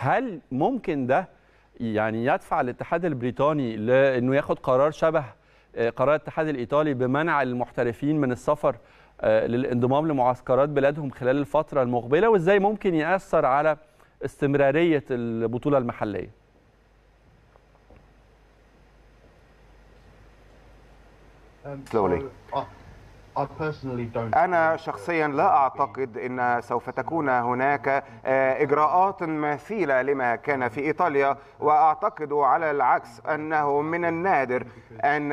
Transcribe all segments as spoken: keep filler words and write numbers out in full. هل ممكن ده يعني يدفع الاتحاد البريطاني لأنه ياخد قرار شبه قرار الاتحاد الإيطالي بمنع المحترفين من السفر للانضمام لمعسكرات بلادهم خلال الفترة المقبلة، وإزاي ممكن يأثر على استمرارية البطولة المحلية؟ أنا شخصيا لا أعتقد أن سوف تكون هناك إجراءات مثيلة لما كان في إيطاليا، وأعتقد على العكس أنه من النادر أن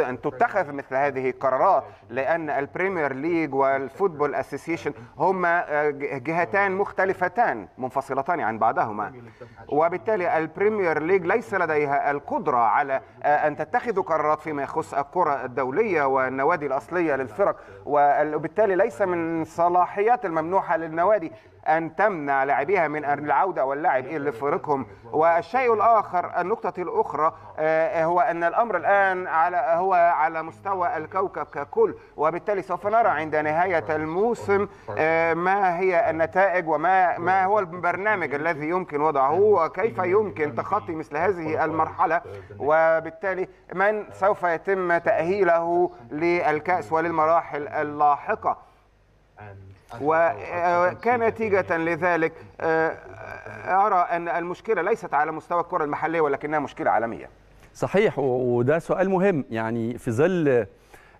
أن تتخذ مثل هذه القرارات، لأن البريمير ليج والفوتبول أسوسيشن هما جهتان مختلفتان منفصلتان عن بعضهما، وبالتالي البريمير ليج ليس لديها القدرة على أن تتخذ قرارات فيما يخص الكرة الدولية والنوادي الأصلية للفرق، وبالتالي ليس من صلاحيات الممنوحة للنوادي أن تمنع لاعبيها من العودة واللعب إلى فريقهم. والشيء الآخر، النقطة الأخرى، هو أن الأمر الآن على هو على مستوى الكوكب ككل، وبالتالي سوف نرى عند نهاية الموسم ما هي النتائج وما ما هو البرنامج الذي يمكن وضعه وكيف يمكن تخطي مثل هذه المرحلة، وبالتالي من سوف يتم تأهيله للكأس وللمراحل اللاحقة. وكنتيجة لذلك أرى أن المشكلة ليست على مستوى الكرة المحلية ولكنها مشكلة عالمية. صحيح، وده سؤال مهم. يعني في ظل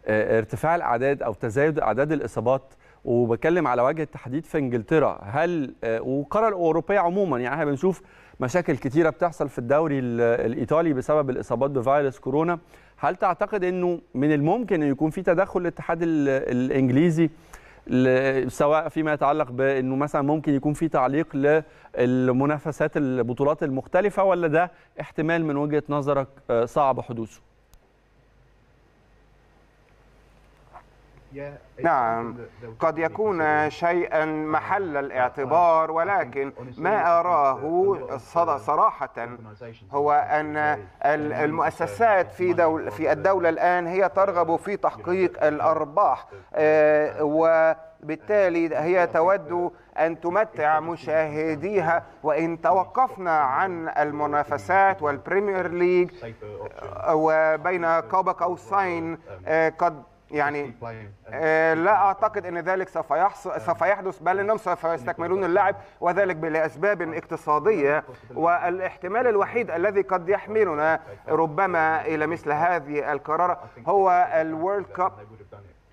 ارتفاع الأعداد أو تزايد أعداد الإصابات، وبتكلم على وجه التحديد في إنجلترا، هل والقارة الأوروبية عموما، يعني احنا بنشوف مشاكل كتيرة بتحصل في الدوري الإيطالي بسبب الإصابات بفيروس كورونا، هل تعتقد أنه من الممكن أن يكون في تدخل الاتحاد الإنجليزي سواء فيما يتعلق بأنه مثلا ممكن يكون في تعليق للمنافسات البطولات المختلفة، ولا ده احتمال من وجهة نظرك صعب حدوثه؟ نعم، قد يكون شيئا محل الاعتبار، ولكن ما أراه صراحة هو أن المؤسسات في دول في الدولة الآن هي ترغب في تحقيق الأرباح، وبالتالي هي تود أن تمتع مشاهديها، وإن توقفنا عن المنافسات والبريمير ليج وبين قاب قوسين قد يعني لا أعتقد أن ذلك سوف يحصل سوف يحدث، بل أنهم سوف يستكملون اللعب، وذلك لأسباب اقتصادية. والاحتمال الوحيد الذي قد يحملنا ربما إلى مثل هذه القرار هو الورلد كاب،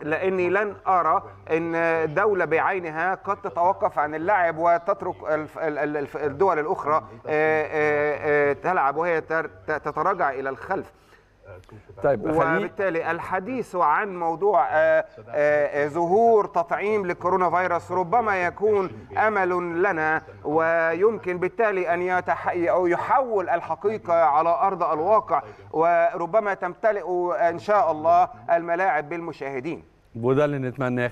لأني لن أرى أن دولة بعينها قد تتوقف عن اللعب وتترك الدول الأخرى تلعب وهي تتراجع إلى الخلف. طيب، وبالتالي الحديث عن موضوع آآ آآ ظهور تطعيم للكورونا فيروس ربما يكون أمل لنا، ويمكن بالتالي أن يتحقق أو يحول الحقيقة على أرض الواقع، وربما تمتلئ إن شاء الله الملاعب بالمشاهدين، وده اللي نتمناه.